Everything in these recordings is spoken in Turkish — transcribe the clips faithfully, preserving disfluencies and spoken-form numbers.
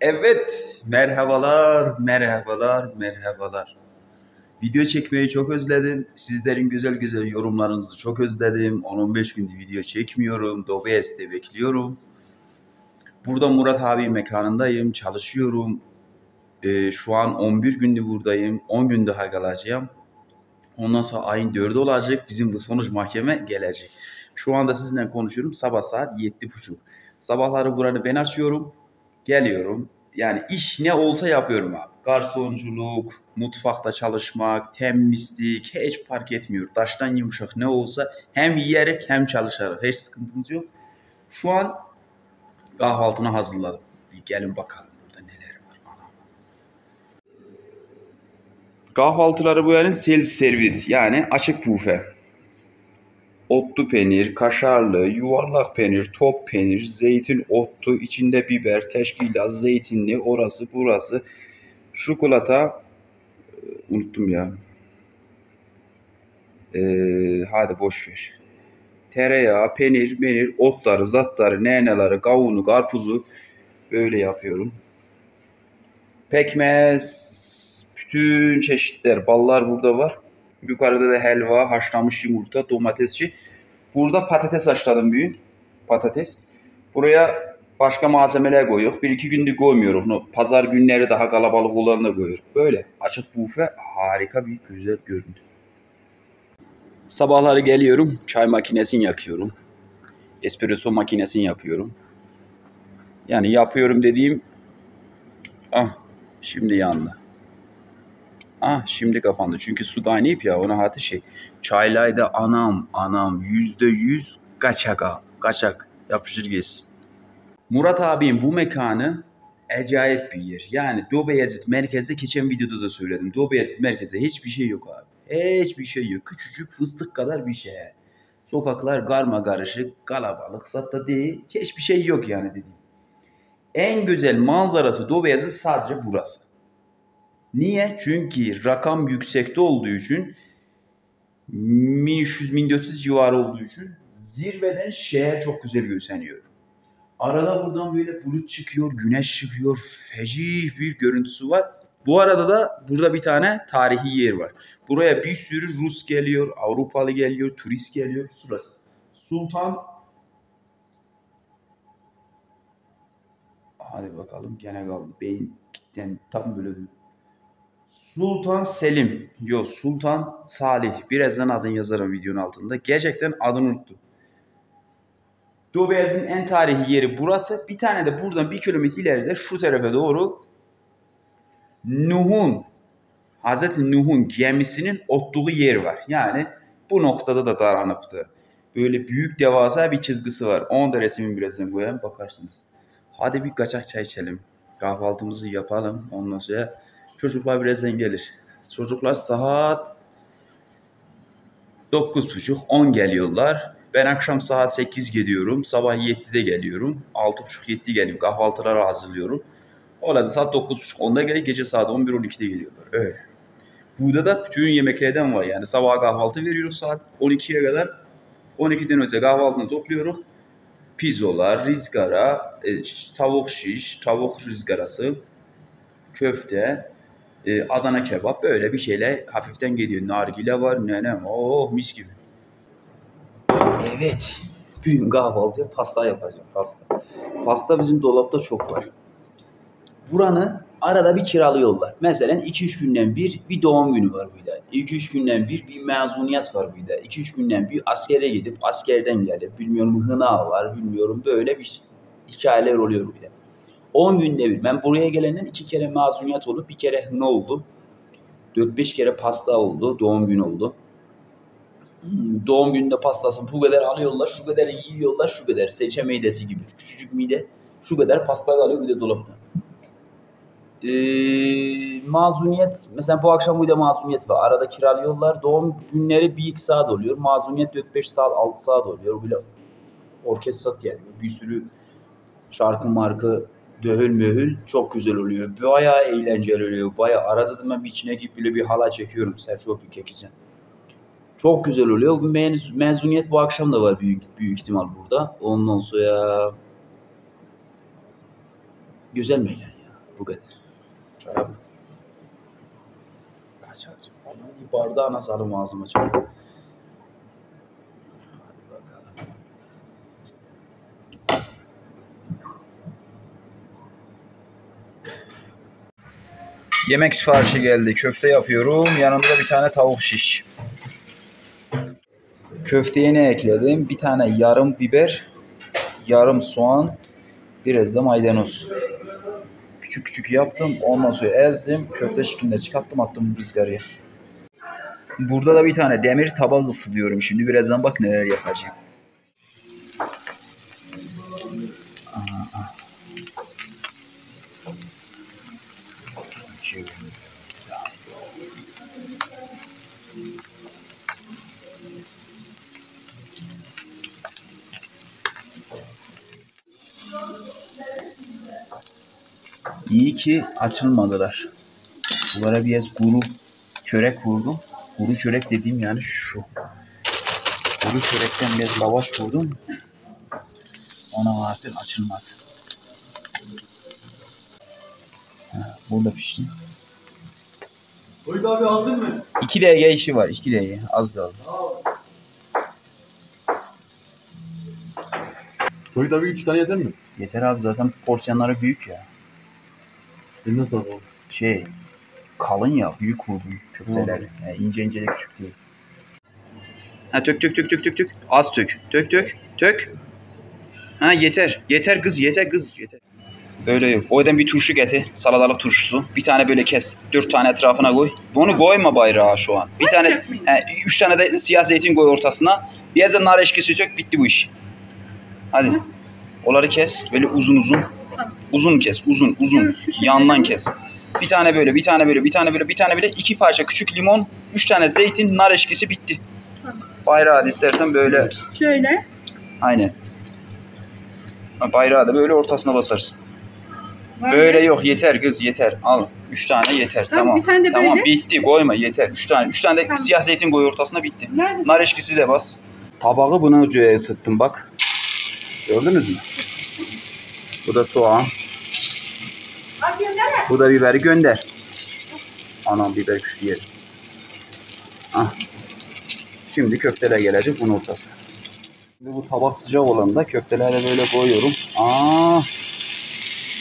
Evet, merhabalar, merhabalar, merhabalar. Video çekmeyi çok özledim. Sizlerin güzel güzel yorumlarınızı çok özledim. on on beş gündür video çekmiyorum. Doğubayazıt'te bekliyorum. Burada Murat abi mekanındayım, çalışıyorum. Ee, şu an on bir gündür buradayım. on gün daha kalacağım. Ondan sonra ayın dördü olacak. Bizim bu sonuç mahkeme gelecek. Şu anda sizinle konuşuyorum. Sabah saat yedi buçuk. Sabahları buranı ben açıyorum. Geliyorum. Yani iş ne olsa yapıyorum abi. Garsonculuk, mutfakta çalışmak, temizlik, hiç fark etmiyor. Taştan yumuşak ne olsa hem yiyerek hem çalışarak. Hiç sıkıntımız yok. Şu an kahvaltını hazırladım. Bir gelin bakalım burada neler var. Anam. Kahvaltıları bu yerin self servis. Yani açık büfe. Otlu peynir, kaşarlı, yuvarlak peynir, top peynir, zeytin otlu, içinde biber, teşkilat, zeytinli, orası burası, şokolata, unuttum ya, ee, hadi boş ver. Tereyağı, peynir, peynir, otları, zatları, neneleri, kavunu, karpuzu böyle yapıyorum. Pekmez, bütün çeşitler, ballar burada var. Yukarıda da helva, haşlanmış yumurta, domatesçi. Burada patates haşladım bugün. Patates. Buraya başka malzemeler koyuyoruz. Bir iki gündür koymuyoruz. Pazar günleri daha kalabalık olanla koyuyoruz. Böyle açık büfe harika bir güzel görüntü. Sabahları geliyorum. Çay makinesini yakıyorum. Espresso makinesini yapıyorum. Yani yapıyorum dediğim... Ah şimdi yandı. Ah şimdi kapandı. Çünkü su kaynayıp ya ona hatı şey. Çaylayda anam anam yüzde yüz kaçak abi. Kaçak. Yapışır geçsin. Murat abim bu mekanı acayip bir yer. Yani Doğubayazıt merkezde geçen videoda da söyledim. Doğubayazıt merkezde hiçbir şey yok abi. Hiçbir şey yok. Küçücük fıstık kadar bir şey. Sokaklar karma karışık, kalabalık, zatta değil. Hiçbir şey yok yani dediğim. En güzel manzarası Doğubayazıt sadece burası. Niye? Çünkü rakam yüksekte olduğu için bin üç yüz bin dört yüz civarı olduğu için zirveden şehir çok güzel gözleniyor. Arada buradan böyle bulut çıkıyor, güneş çıkıyor, feci bir görüntüsü var. Bu arada da burada bir tane tarihi yer var. Buraya bir sürü Rus geliyor, Avrupalı geliyor, turist geliyor. Şurası Sultan. Hadi bakalım gene kaldı. Beyin gitten tam böyle bir Sultan Selim, yok Sultan Salih. Birazdan adını yazarım videonun altında. Gerçekten adını unuttum. Doğubayazıt'ın en tarihi yeri burası. Bir tane de buradan bir kilometre ileride şu tarafa doğru Nuh'un, Hazreti Nuh'un gemisinin ottuğu yer var. Yani bu noktada da darlanıptı. Böyle büyük devasa bir çizgisi var. Onu da resmin birazdan koyayım bakarsınız. Hadi bir kaçak çay içelim. Kahvaltımızı yapalım. Ondan sonra... Çocuklar birazdan gelir. Çocuklar saat dokuz buçuk on geliyorlar. Ben akşam saat sekiz gidiyorum. Sabah yedide geliyorum. altı buçuk yedi geliyorum. Kahvaltıları hazırlıyorum. Orada saat dokuz buçuk onda gelip gece saat on bir on iki'de geliyorlar. Evet. Burada da bütün yemeklerden var. Yani sabah kahvaltı veriyoruz saat on iki'ye kadar. on iki'den önce kahvaltını topluyoruz. Pizzolar, rizgara, tavuk şiş, tavuk rizgarası, köfte, Adana kebap böyle bir şeyle hafiften geliyor. Nargile var, nenem, oh mis gibi. Evet, bugün kahvaltıya pasta yapacağım, pasta. Pasta bizim dolapta çok var. Buranı arada bir kiralıyorlar. Mesela iki üç günden bir bir doğum günü var burada. iki üç günden bir bir mezuniyet var burada. iki üç günden bir askere gidip askerden gelip, bilmiyorum hına var, bilmiyorum böyle bir hikayeler oluyor burada. on günde bir. Ben buraya gelenden iki kere mezuniyet oldu. Bir kere hına oldu. dört beş kere pasta oldu. Doğum günü oldu. Hmm, doğum gününde pastasını bu kadar alıyorlar. Şu kadar yiyorlar. Şu kadar seçe midesi gibi. Küçücük mide. Şu kadar pasta alıyor bir de dolapta. Ee, mezuniyet. Mesela bu akşam burada mezuniyet var. Arada kiralıyorlar. Doğum günleri bir iki saat oluyor. Mezuniyet dört beş saat altı saat oluyor. Böyle orkestrat geliyor. Bir sürü şarkı markı döhül mühül çok güzel oluyor. Bayağı eğlenceli oluyor. Bayağı arada da ben bir içine gibi böyle bir hala çekiyorum. Serçopi kek için. Çok güzel oluyor. Bu mezuniyet bu akşam da var büyük büyük ihtimal burada. Ondan sonra güzel meylen ya. bu kadar. Çaya bak. Kaç açık. Bir bardağı nasıl alım ağzıma çabuk. Hadi bakalım. Yemek siparişi geldi. Köfte yapıyorum. Yanımda bir tane tavuk şiş. Köfteye ne ekledim? Bir tane yarım biber, yarım soğan, biraz da maydanoz. Küçük küçük yaptım. Ondan sonra ezdim. Köfte şeklinde çıkarttım, attım rüzgarıya. Burada da bir tane demir tabak ısıtıyorum. Şimdi birazdan bak neler yapacağım. İyi ki açılmadılar. Bunlara biraz kuru çörek vurdum. Kuru çörek dediğim yani şu. Kuru çörekten biraz lavaş vurdum. Ona artık açılmadı. Ha, burada pişti. Burada abi aldın mı? İki derece işi var. İki derece. Az kaldı. Burada abi üç tane yeter mi? Yeter abi, zaten porsiyonları büyük ya. E nasıl abi? Şey, kalın ya, büyük vurdu köfteler. Yani ince ince de küçük değil. Ha tök tök tök tök tök tök. Az tök. Tök tök tök. Ha yeter. Yeter kız, yeter kız, yeter. Öyle yok. O yüzden bir turşu getir. Salatalık turşusu. Bir tane böyle kes. Dört tane etrafına koy. Bunu koyma bayrağı şu an. Bir tane, he, üç tane de siyah zeytin koy ortasına. Biraz da nar eşkisi tök. Bitti bu iş. Hadi. Onları kes. Böyle uzun uzun. Uzun kes, uzun, uzun. Yandan kes. Bir tane böyle, bir tane böyle, bir tane böyle, bir tane böyle. İki parça küçük limon, üç tane zeytin, nar eşkisi bitti. Bayrağı da istersen böyle. Şöyle. Aynen. Bayrağı da böyle ortasına basarsın. Böyle yok, yeter kız, yeter. Al, üç tane yeter, tamam. Tamam, bir tane de böyle. Tamam, bitti, koyma, yeter. Üç tane, üç tane de tamam. Siyah zeytin koy ortasına, bitti. Nerede? Nar eşkisi de bas. Tabağı buna ısıttım bak. Gördünüz mü? Bu da soğan. Bu da biberi gönder. Anam biber küçük yedim. Ah. Şimdi köfteler gelecek bunun ortası. Şimdi bu tabak sıcak olanda köfteleri böyle koyuyorum. Aa!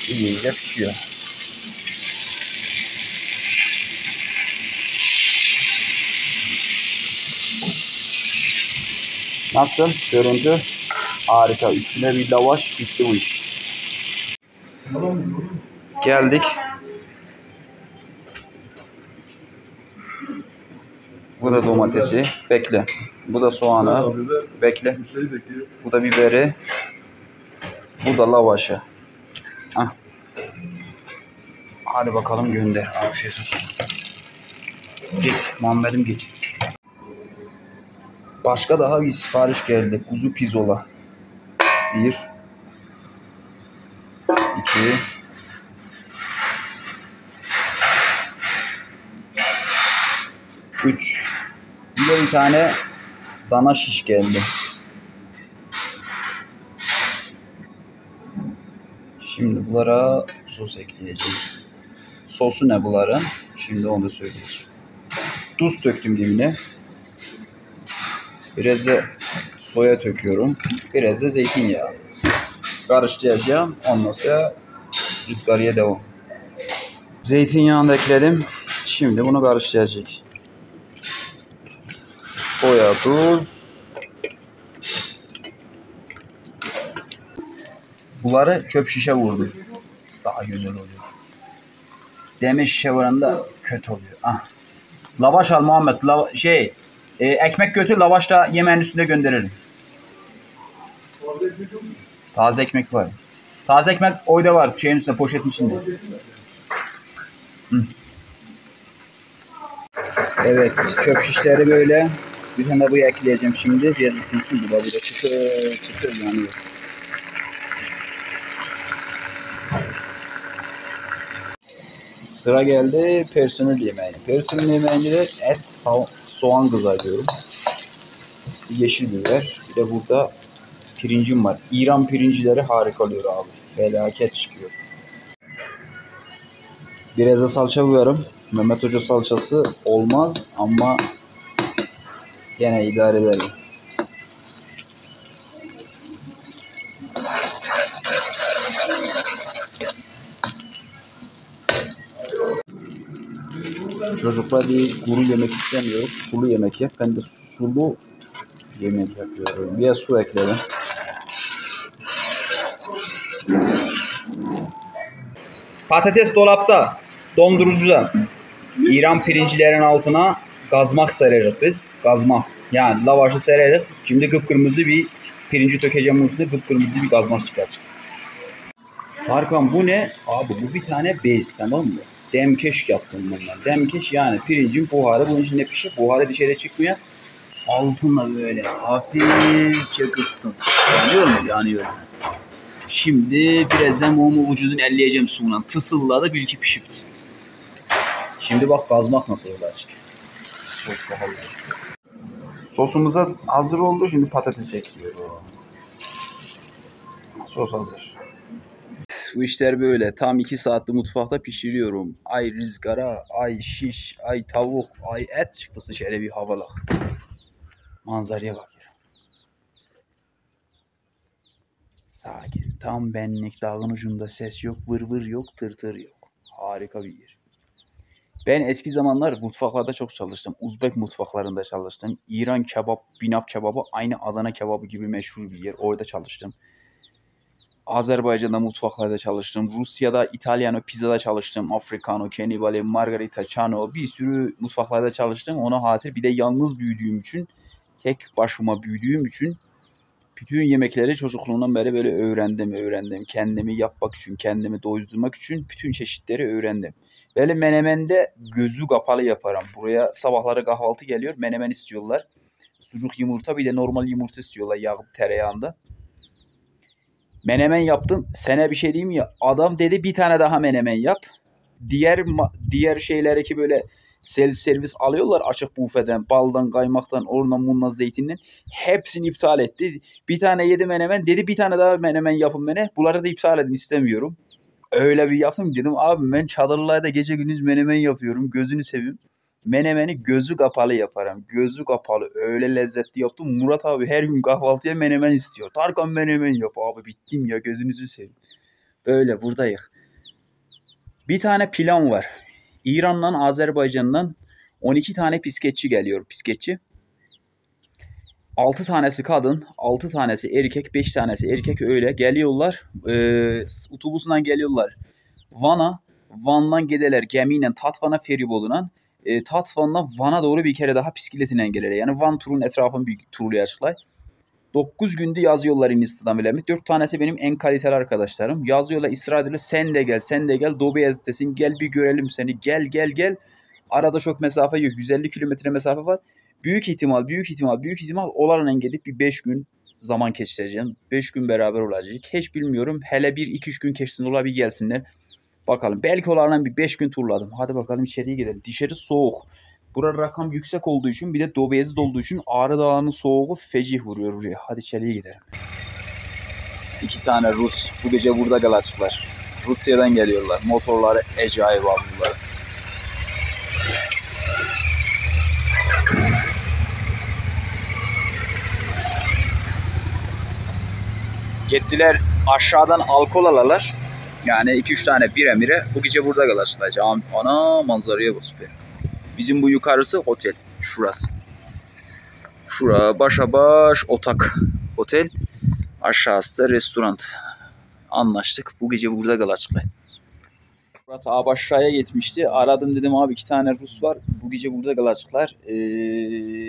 İyice pişiyor. Nasıl? Görüntü harika. Üstüne bir lavaş, bitti bu iş. Geldik. Bu da domatesi. Bekle. Bu da soğanı. Bekle. Bu da biberi. Bu da lavaşı. Hah. Hadi bakalım gönder. Afiyet olsun. Git. Muhammed'im git. Başka daha bir sipariş geldi. Kuzu pizzola. Bir. İki. Üç. Bir de bir tane dana şiş geldi. Şimdi bunlara sos ekleyeceğim. Sosu ne bunların? Şimdi onu da söyleyeceğim. Tuz döktüm dibine. Biraz da soya döküyorum. Biraz da zeytinyağı. Karıştıracağım. Ondan sonra rızgarıya devam. Zeytinyağını da ekledim. Şimdi bunu karıştıracak. Soya, tuz. Bunları çöp şişe vurdum. Daha güzel oluyor. Demir şişe vuranda kötü oluyor. Ah. Lavaş al Muhammed. Lava şey, e, ekmek götür. Lavaş da yemeğin üstünde gönderirim. Taze ekmek var. Taze ekmek oyda var. Şeyin üstünde, poşetin içinde. Hı. Evet, çöp şişleri böyle. Bir tane bu ekleyeceğim şimdi. Biraz ısınsın. Bu da böyle çıtır çıtır yanıyor. Sıra geldi personel yemeğine. Personel yemeğine de et, so soğan kızartıyorum. Yeşil biber. Bir de burada pirincim var. İran pirincileri harika oluyor abi. Felaket çıkıyor. Biraz da salça koyarım. Mehmet Hoca salçası olmaz ama gene idare ederim. Çocuklar değil, kuru yemek istemiyoruz. Sulu yemek yap. Ben de sulu yemek yapıyorum. Bir su ekledim. Patates dolapta, dondurucuda. İran pirincilerin altına gazmak sereriz biz. Gazmak. Yani lavaşı sereriz. Şimdi kıpkırmızı bir pirinci tökeceğim üstüne. Kıpkırmızı bir gazmak çıkacak. Tarkan bu ne? Abi bu bir tane bez, tamam mı? Demkeş yaptım bunlar. Demkeş yani pirincin buharı. Bunun içinde pişir. Buharı dışarı çıkmıyor. Altınla böyle hafifçe kıstım. Yanıyor mu? Yanıyor. Şimdi birazdan mumu vücudunu elleyeceğim suyla. Tısılladı, bilgi pişipti. Şimdi bak kazmak nasıl olacak. Çok pahalı. Sosumuza hazır oldu. Şimdi patates ekliyorum. Sos hazır. Bu işler böyle. Tam iki saatli mutfakta pişiriyorum. Ay rızgara, ay şiş, ay tavuk, ay et çıktı dışarı bir havalık. Manzaraya bak ya. Sakin. Tam benlik. Dağın ucunda ses yok, vır vır yok, tır tır yok. Harika bir yer. Ben eski zamanlar mutfaklarda çok çalıştım. Uzbek mutfaklarında çalıştım. İran kebap, binap kebabı aynı Adana kebabı gibi meşhur bir yer. Orada çalıştım. Azerbaycan'da mutfaklarda çalıştım. Rusya'da İtalyano pizzada çalıştım. Africano, Cannibale, Margarita, Chano bir sürü mutfaklarda çalıştım. Ona hatır bir de yalnız büyüdüğüm için, tek başıma büyüdüğüm için bütün yemekleri çocukluğumdan beri böyle öğrendim, öğrendim. Kendimi yapmak için, kendimi doyurmak için bütün çeşitleri öğrendim. Böyle menemende gözü kapalı yaparım. Buraya sabahları kahvaltı geliyor, menemen istiyorlar. Sucuk yumurta bir de normal yumurta istiyorlar yağ tereyağında. Menemen yaptım. Sana bir şey diyeyim ya. Adam dedi bir tane daha menemen yap. Diğer diğer şeyleri ki böyle self servis alıyorlar açık büfeden, baldan, kaymaktan, oradan, bundan, zeytinden. Hepsini iptal etti. Bir tane yedi menemen. Dedi bir tane daha menemen yapın bana. Bunları da iptal edin, istemiyorum. Öyle bir yaptım. Dedim abi ben çadırlarda gece gündüz menemen yapıyorum. Gözünü seveyim. Menemeni gözü kapalı yaparım. Gözü kapalı. Öyle lezzetli yaptım. Murat abi her gün kahvaltıya menemen istiyor. Tarkan menemen yap. Abi bittim ya, gözünüzü seveyim. Böyle buradayız. Bir tane plan var. İran'dan, Azerbaycan'dan on iki tane pisketçi geliyor. Pisketçi. altı tanesi kadın, altı tanesi erkek, beş tanesi erkek öyle. Geliyorlar. E, otobüsünden geliyorlar. Van'a. Van'dan giderler gemiyle Tatvan'a, feribolunan. E, Tatvan'dan Van'a doğru bir kere daha bisikletle gelirler. Yani Van turun etrafını bir turluya açıklay. dokuz günde yazıyorlar Instagram'dan bile mi? dört tanesi benim en kaliteli arkadaşlarım. Yazıyorlar İsrail'e sen de gel, sen de gel. Doğubayazıt'tesin, gel bir görelim seni. Gel gel gel. Arada çok mesafe yok. yüz elli kilometre mesafe var. Büyük ihtimal, büyük ihtimal, büyük ihtimal onlarla gidip bir beş gün zaman geçireceğim. beş gün beraber olacak. Hiç bilmiyorum. Hele bir iki üç gün geçsin, ola bir gelsinler. Bakalım. Belki onlardan bir beş gün turladım. Hadi bakalım içeriye gidelim. Dışarı soğuk. Burada rakam yüksek olduğu için bir de Doğubayazıt olduğu için Ağrı Dağı'nın soğuğu feci vuruyor buraya. Hadi içeriye gidelim. İki tane Rus bu gece burada kalacaklar. Rusya'dan geliyorlar. Motorları acayip aldılar. Gittiler aşağıdan alkol alalar. Yani iki üç tane bire mire bu gece burada kalacaklar. Ana manzaraya bas be. Bizim bu yukarısı otel. Şurası. Şura başa baş otak. Otel. Aşağısı da restoran. Anlaştık. Bu gece burada kalacaklar. Fırat Ağbaşra'ya gitmişti. Aradım, dedim abi iki tane Rus var. Bu gece burada kalacaklar. Ee,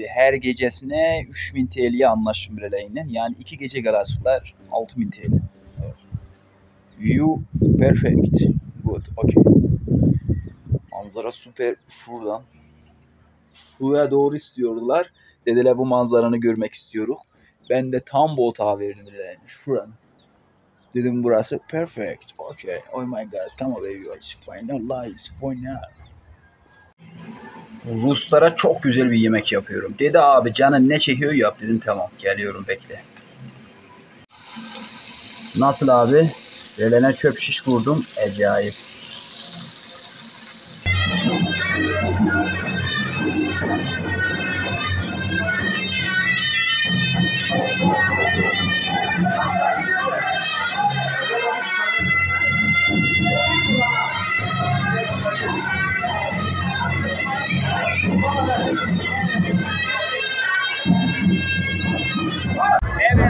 her gecesine üç bin T L'ye anlaştım bireleriyle. Yani iki gece kalacaklar. altı bin T L. Evet. View perfect. Good. Okay. Manzara süper. Şuradan şuraya doğru istiyorlar. Dediler bu manzaranı görmek istiyoruz. Ben de tam bu otağa verdim. Yani şuranın. Dedim burası perfect. Okay. Oh my god. Come on baby. It's fine. It's fine. Ruslara çok güzel bir yemek yapıyorum. Dedi abi canın ne çekiyor yap. Dedim tamam. Geliyorum, bekle. Nasıl abi? Belene çöp şiş vurdum. Acayip. Evet,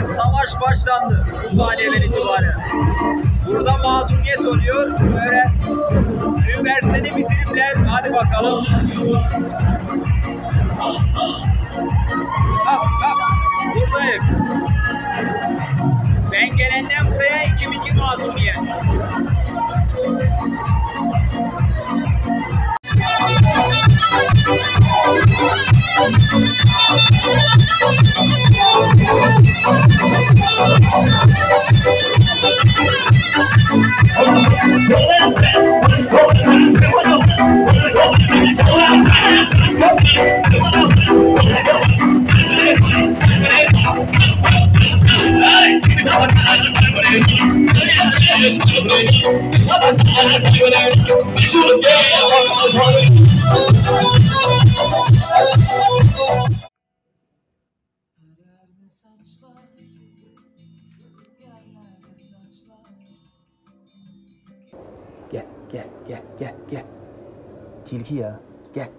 savaş başlandı bu saniyeden itibaren. Burada mazumiyet oluyor. Böyle üniversiteni bitirimler. Hadi bakalım. Bak bak. Buradayım. Ben gelenden buraya ikinci mazumiyet. Gel, gel, gel, gel, gel. Tilki ya, gel.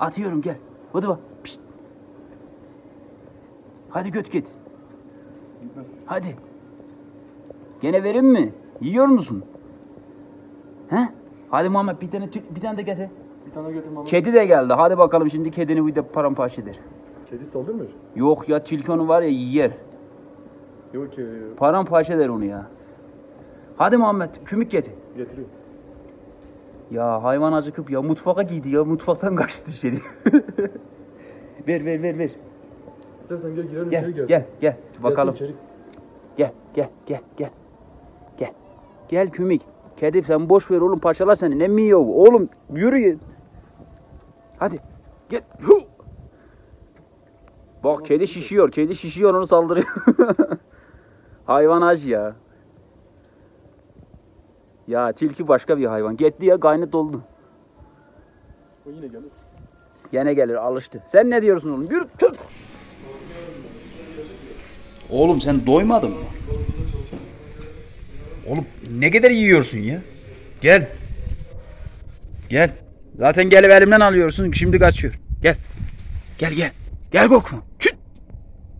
Atıyorum, gel. Hadi bak. Pişt. Hadi göt git. Hadi. Gene vereyim mi? Yiyor musun? He? Hadi Muhammed bir tane bir tane de gelse. Bir tane götür Muhammed. Kedi de geldi. Hadi bakalım şimdi kedini bir de paramparça eder. Kedi saldırmıyor. Yok ya, tilki onu var ya yer. Yok ki. Paramparça eder onu ya. Hadi Muhammed kümük getir. Getiriyorum. Ya hayvan acıkıp ya mutfağa gidi ya mutfaktan kaçtı dışarı. ver ver ver ver. İstersen gel girelim içeri gelsin. Gel gel bakalım. Gel gel gel gel. Gel. Gel kümük. Kedi sen boş ver oğlum, parçalar seni. Ne miyo oğlum, yürü. Hadi. Gel. Hu. Bak kedi sıkıyor. Şişiyor. Kedi şişiyor, onu saldırıyor. Hayvan acı ya. Ya tilki başka bir hayvan. Gitti ya, gaynet oldu. O yine gelir. Gene gelir, alıştı. Sen ne diyorsun oğlum? Yürü çık. Oğlum sen doymadın mı? Oğlum ne kadar yiyorsun ya? Gel. Gel. Zaten gelip elimden alıyorsun. Şimdi kaçıyor. Gel. Gel gel. Gel kokma. Çıt.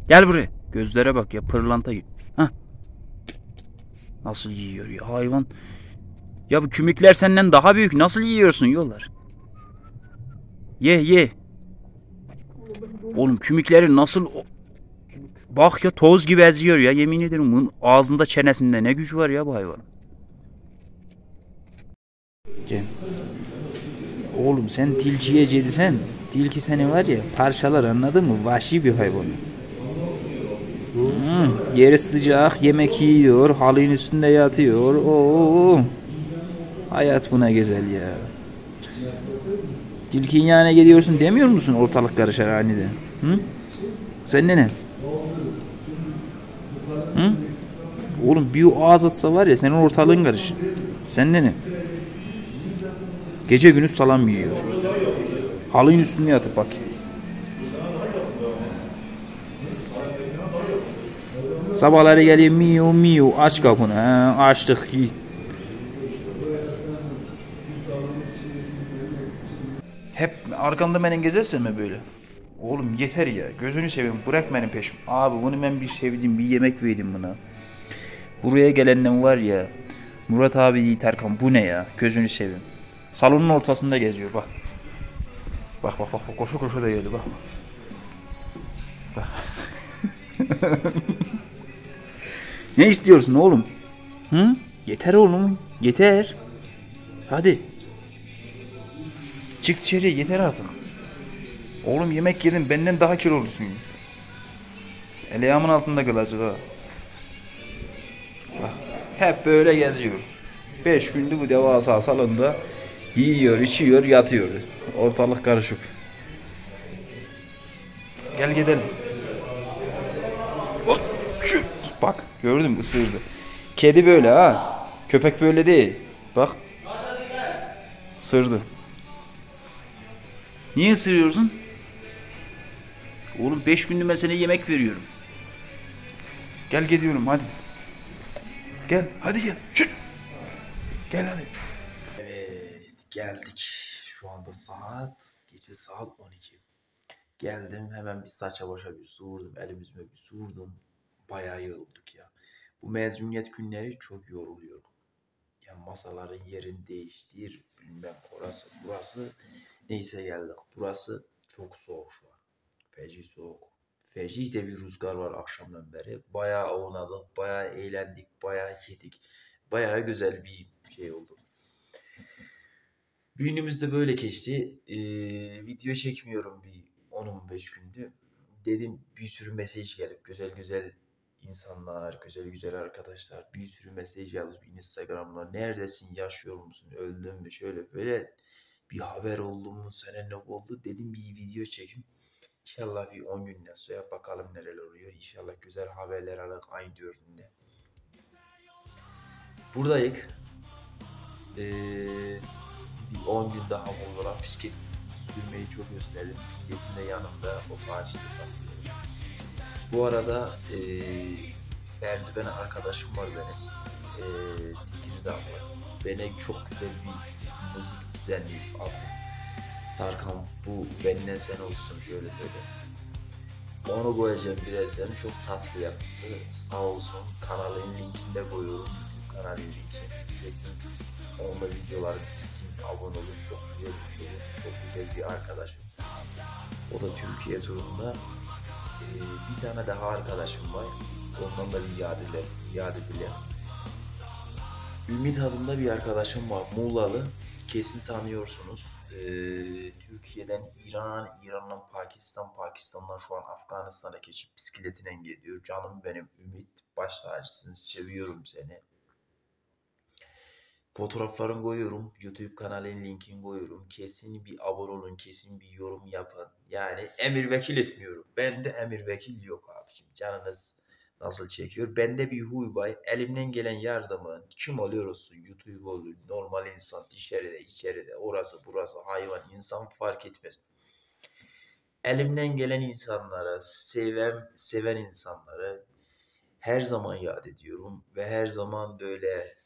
Gel buraya. Gözlere bak ya, pırlanta gibi. Hah. Nasıl yiyor ya hayvan. Ya bu kümükler senden daha büyük. Nasıl yiyorsun yollar? Ye ye. Oğlum kümükleri nasıl... Bak ya toz gibi eziyor ya. Yemin ederim bunun ağzında, çenesinde ne güç var ya bu hayvan. Cem. Oğlum sen tilkiye cedisen, tilki seni var ya parçalar, anladın mı? Vahşi bir hayvan. Hmm, yeri sıcak, yemek yiyor, halının üstünde yatıyor. Oo. Hayat buna güzel ya. Tilkin yanına gidiyorsun demiyor musun ortalık karışar aniden? Hı? Sen ne ne? Hı? Oğlum bir ağız atsa var ya senin ortalığın karışır. Sen ne ne? Gece gündüz salam yiyor. Halının üstünde yatıp bak. Sabahları geliyor miyo miyo, aç kapını. Ha, açtık git. Hep arkanda benim gezersen mi böyle? Oğlum yeter ya, gözünü seveyim, bırak benim peşim. Abi bunu ben bir sevdim, bir yemek verdim buna. Buraya gelenler var ya, Murat abi, Tarkan, bu ne ya, gözünü seveyim. Salonun ortasında geziyor bak. Bak bak bak, koşu koşu da geldi bak. Bak. Ne istiyorsun oğlum? Hı? Yeter oğlum, yeter. Hadi. Çık dışarıya, yeter artık. Oğlum yemek yedin, benden daha kilolusun. El ayağımın altında kalacak ha. Bak, hep böyle geziyor. Beş gündür bu devasa salonda yiyor, içiyor, yatıyor. Ortalık karışık. Gel gidelim. Bak, gördün mü? Isırdı. Kedi böyle ha. Köpek böyle değil. Bak. Sırdı. Niye ısırıyorsun? Oğlum beş gündür mesela yemek veriyorum. Gel geliyorum hadi. Gel hadi gel. Şut. Gel hadi. Evet geldik. Şu anda saat gece saat on iki. Geldim hemen bir saça başa bir su vurdum. Elim yüzüme bir su vurdum. Bayağı yorulduk ya. Bu mezuniyet günleri çok yoruluyorum. Ya masaların yerini değiştir. Bilmem orası burası. Neyse geldik. Burası çok soğuk şu an. Feci soğuk. Feci de bir rüzgar var akşamdan beri. Bayağı oynadık, bayağı eğlendik, bayağı yedik. Bayağı güzel bir şey oldu. Günümüz de böyle geçti. Ee, video çekmiyorum bir on on beş gündü. Dedim bir sürü mesaj gelip güzel güzel insanlar, güzel güzel arkadaşlar. Bir sürü mesaj yazıp Instagram'da neredesin, yaşıyor musun, öldün mü, şöyle böyle bir haber oldu mu, sana ne oldu dedim bir video çekim. İnşallah bir on günden sonra bakalım neler oluyor. İnşallah güzel haberler alak ayın dördünde. Buradayız. Ee, bir on gün daha Muğla'da bisiklet sürmeyi çok özledim. Bisikletim de yanımda o parçada saklıyorum. Bu arada e, Ferdi bana arkadaşım var benim. E, Tekirdağ'da. Bana çok güzel bir müzik düzenleyip aldım. Tarkan bu benden sen olsun şöyle böyle. Onu koyacağım birazdan, çok tatlı yaptı. Sağ olsun kanalın linkini de koyuyorum. Kanalın linkini. Onunla videoları izleyin, abone olun. Çok güzel bir şey. Çok güzel bir arkadaşım. O da Türkiye turunda. Ee, bir tane daha arkadaşım var. Ondan da bir yad edilen, yad edilen. Ümit adında bir arkadaşım var. Muğla'lı. Kesin tanıyorsunuz. Ee, Türkiye'den İran, İran'dan Pakistan, Pakistan'dan şu an Afganistan'a geçip bisikletine geliyor. Canım benim Ümit, baş tacısın, seviyorum seni. Fotoğraflarını koyuyorum, YouTube kanalının linkini koyuyorum. Kesin bir abone olun, kesin bir yorum yapın. Yani emir vekil etmiyorum. Bende emir vekil yok abiciğim. Canınız nasıl çekiyor? Bende bir huy bay, elimden gelen yardımı kim oluyor olsun, YouTube olur, normal insan, dışarıda, içeride, orası, burası, hayvan, insan fark etmez. Elimden gelen insanlara, seven, seven insanlara her zaman yad ediyorum ve her zaman böyle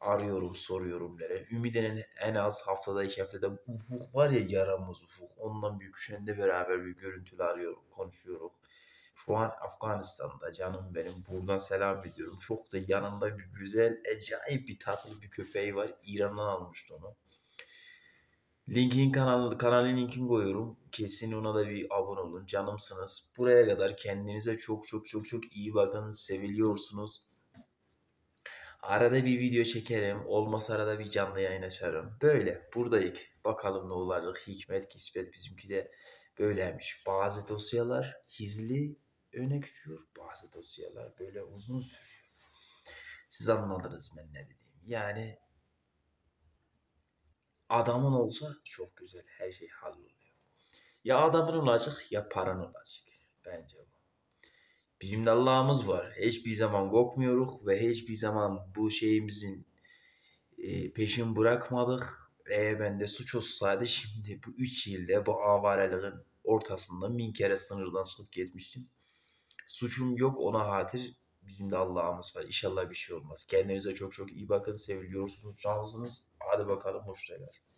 arıyorum, soruyorum nere. Ümidenin en az haftada, iki haftada ufuk var ya, yaramaz ufuk. Ondan büyük şende beraber bir görüntülü arıyorum, konuşuyorum. Şu an Afganistan'da canım benim. Buradan selam ediyorum. Çok da yanında bir güzel, acayip bir tatlı bir köpeği var. İran'dan almıştı onu. Linkin kanalı, kanalın linkini koyuyorum. Kesin ona da bir abone olun. Canımsınız. Buraya kadar kendinize çok çok çok çok iyi bakın. Seviliyorsunuz. Arada bir video çekerim. Olmasa arada bir canlı yayın açarım. Böyle. Buradayız. Bakalım ne olacak. Hikmet, kısmet bizimki de böyleymiş. Bazı dosyalar hizli öne geçiyor. Bazı dosyalar böyle uzun sürüyor. Siz anladınız ben ne dediğimi. Yani adamın olsa çok güzel her şey halloluyor. Ya adamın olacak ya paran olacak. Bence bu. Bizim de Allah'ımız var. Hiçbir zaman korkmuyoruz ve hiçbir zaman bu şeyimizin e, peşini bırakmadık. Eee ben de suç olsaydı şimdi bu üç yılda bu avarelığın ortasında bin kere sınırdan çıkıp gitmiştim. Suçum yok ona hatir. Bizim de Allah'ımız var. İnşallah bir şey olmaz. Kendinize çok çok iyi bakın. Seviliyorsunuz. Canlısınız. Hadi bakalım. Hoşçakalın.